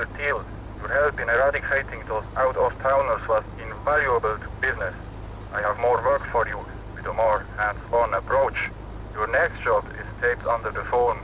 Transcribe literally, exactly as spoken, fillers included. Mister Thiel. Your help in eradicating those out-of-towners was invaluable to business. I have more work for you, with a more hands-on approach. Your next job is taped under the phone.